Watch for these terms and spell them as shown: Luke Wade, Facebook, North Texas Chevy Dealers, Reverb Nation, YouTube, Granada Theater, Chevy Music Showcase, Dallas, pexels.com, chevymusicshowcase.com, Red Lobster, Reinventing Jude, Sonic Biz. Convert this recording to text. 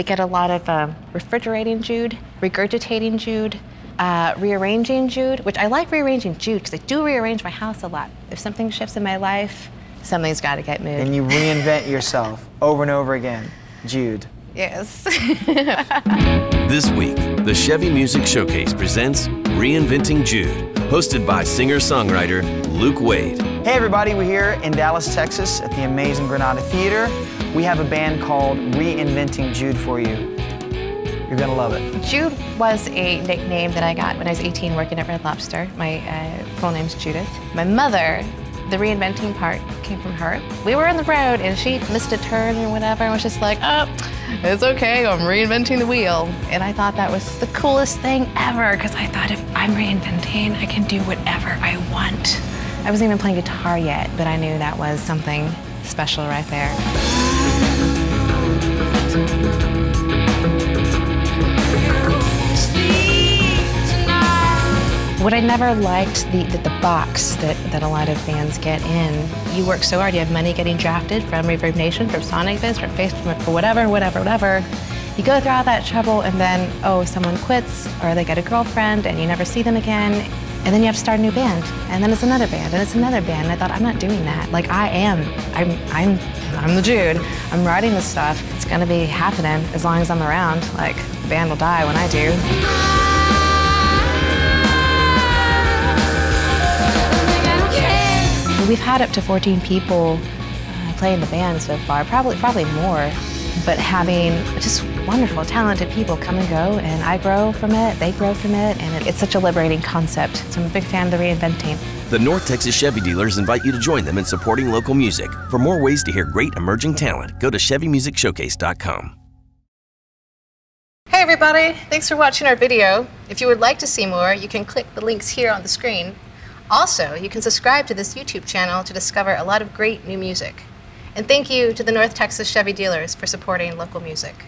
We get a lot of refrigerating Jude, regurgitating Jude, rearranging Jude, which I like rearranging Jude because I do rearrange my house a lot. If something shifts in my life, something's got to get moved. And you reinvent yourself over and over again, Jude. Yes. This week, the Chevy Music Showcase presents Reinventing Jude, hosted by singer-songwriter Luke Wade. Hey everybody, we're here in Dallas, Texas at the amazing Granada Theater. We have a band called Reinventing Jude for you. You're gonna love it. Jude was a nickname that I got when I was 18 working at Red Lobster. My full name's Judith. My mother, the reinventing part came from her. We were on the road and she missed a turn or whatever and was just like, oh, it's okay, I'm reinventing the wheel. And I thought that was the coolest thing ever because I thought if I'm reinventing, I can do whatever I want. I wasn't even playing guitar yet, but I knew that was something special right there. What I never liked, the box that a lot of bands get in. You work so hard, you have money getting drafted from Reverb Nation, from Sonic Biz, from Facebook, for whatever. You go through all that trouble and then, oh, someone quits or they get a girlfriend and you never see them again. And then you have to start a new band. And then it's another band, and it's another band. And I thought, I'm not doing that. Like, I'm the Jude. I'm writing this stuff. It's gonna be happening as long as I'm around. Like, the band will die when I do. We've had up to 14 people play in the band so far, probably more, but having just wonderful, talented people come and go, and I grow from it, they grow from it, and it's such a liberating concept. So I'm a big fan of the reinventing. The North Texas Chevy Dealers invite you to join them in supporting local music. For more ways to hear great emerging talent, go to chevymusicshowcase.com. Hey everybody, thanks for watching our video. If you would like to see more, you can click the links here on the screen. Also, you can subscribe to this YouTube channel to discover a lot of great new music. And thank you to the North Texas Chevy Dealers for supporting local music.